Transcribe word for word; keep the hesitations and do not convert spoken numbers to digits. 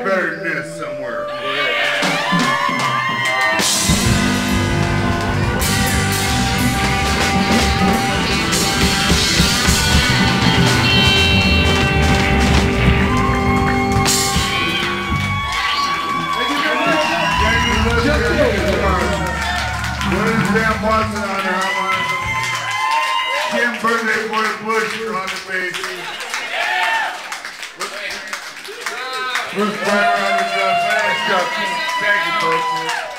get better than this somewhere. Sam Watson on the harmonica. Kim Birthday Boy Bush on the bass. Bruce Brown on the drums. Thank you, folks.